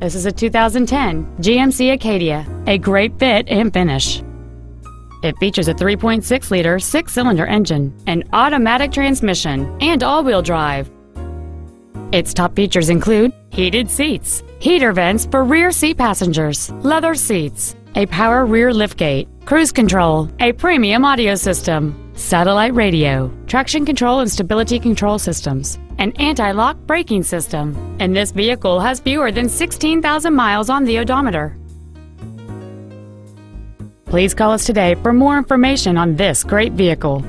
This is a 2010 GMC Acadia, a great fit and finish. It features a 3.6-liter six-cylinder engine, an automatic transmission, and all-wheel drive. Its top features include heated seats, heater vents for rear seat passengers, leather seats, a power rear liftgate, cruise control, a premium audio system, satellite radio, traction control and stability control systems, an anti-lock braking system, and this vehicle has fewer than 16,000 miles on the odometer. Please call us today for more information on this great vehicle.